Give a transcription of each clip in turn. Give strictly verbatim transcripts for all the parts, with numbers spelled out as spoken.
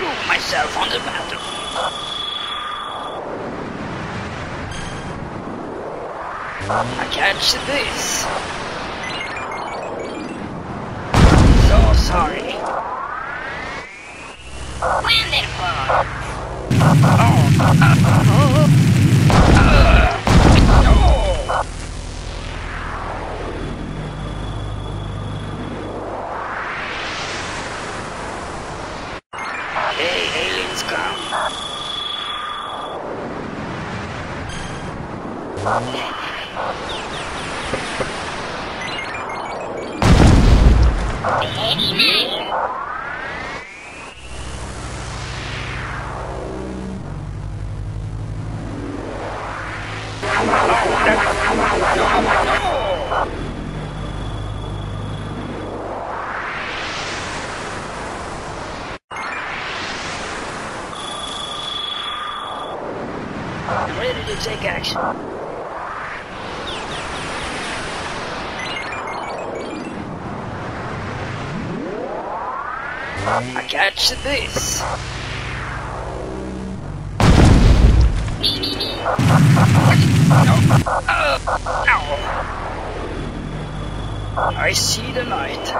prove myself on the battlefield. I catch this. So sorry. Wonderful. Oh. Uh, uh, uh, no. I catch this. No. Uh, ow. I see the light.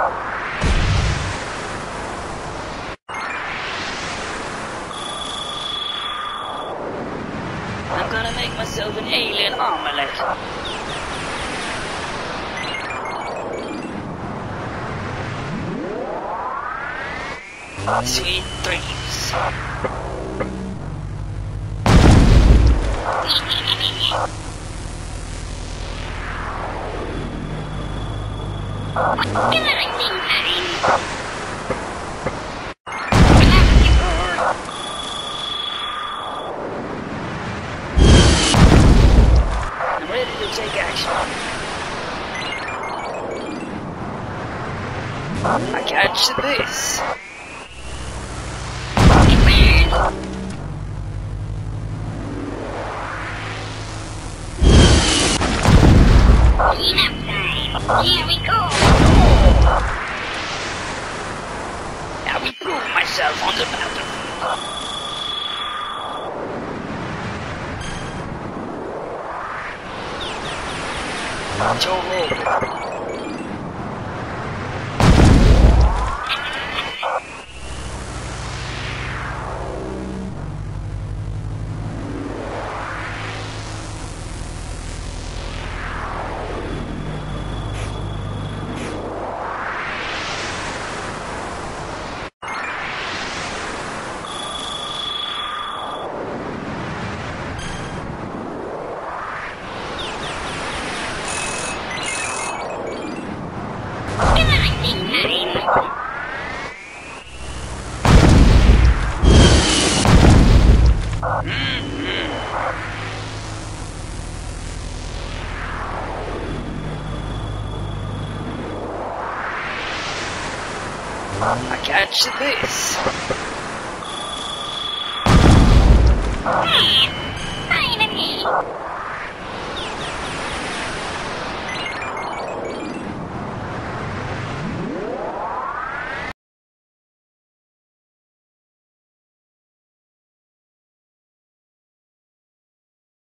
I'm gonna make myself an alien omelette. Sweet dreams. I'm ready to take action. I catch this. Here we go! I will prove myself on the battlefield. I catch this.